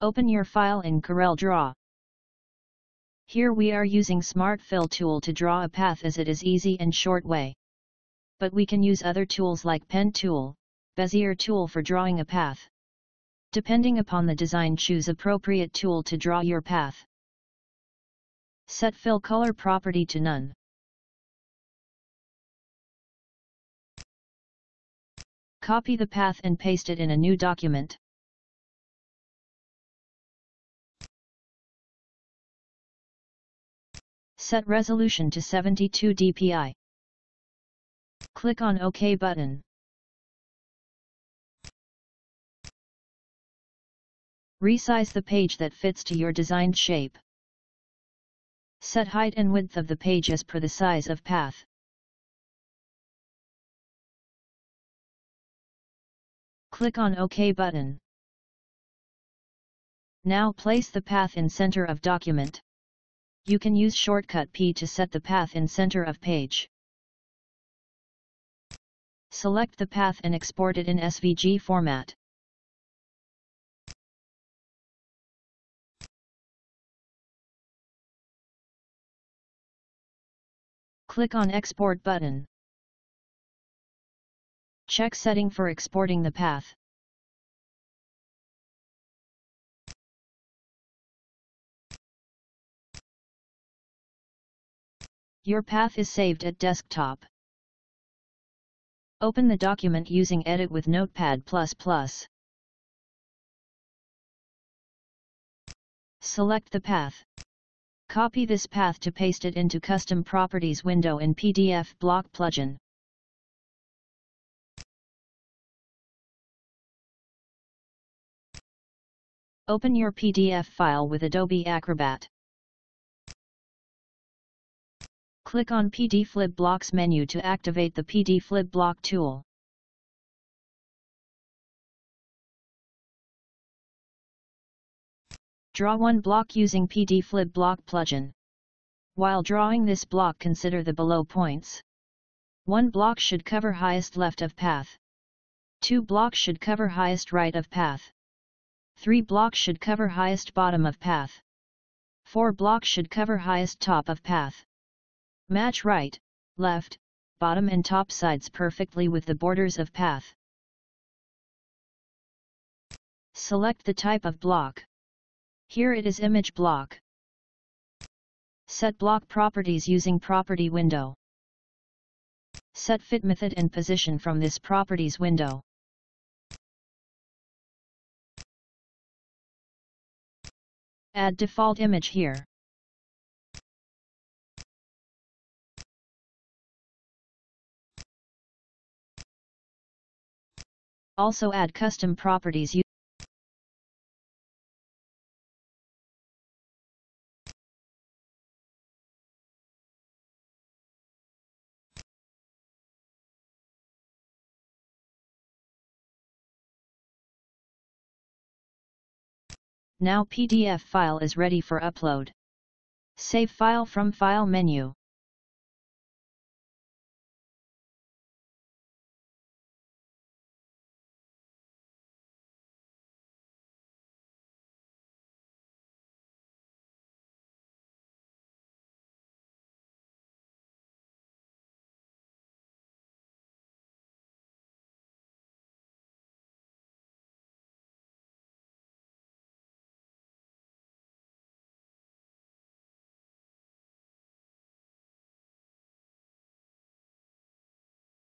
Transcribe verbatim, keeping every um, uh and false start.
Open your file in CorelDraw. Here we are using Smart Fill tool to draw a path, as it is easy and short way. But we can use other tools like Pen Tool, Bezier Tool for drawing a path. Depending upon the design, choose appropriate tool to draw your path. Set Fill Color property to None. Copy the path and paste it in a new document. Set resolution to seventy-two D P I. Click on OK button. Resize the page that fits to your designed shape. Set height and width of the page as per the size of path. Click on OK button. Now place the path in center of document. You can use shortcut P to set the path in center of page. Select the path and export it in S V G format. Click on Export button. Check setting for exporting the path. Your path is saved at desktop. Open the document using Edit with Notepad plus plus. Select the path. Copy this path to paste it into Custom Properties window in P D F block plugin. Open your P D F file with Adobe Acrobat. Click on PDFlib blocks menu to activate the PDFlib block tool. Draw one block using PDFlib block plugin. While drawing this block, consider the below points. One block should cover highest left of path. Two blocks should cover highest right of path. Three blocks should cover highest bottom of path. Four blocks should cover highest top of path. Match right, left, bottom and top sides perfectly with the borders of path. Select the type of block. Here it is image block. Set block properties using property window. Set fit method and position from this properties window. Add default image here. Also add custom properties. Now P D F file is ready for upload. Save file from file menu.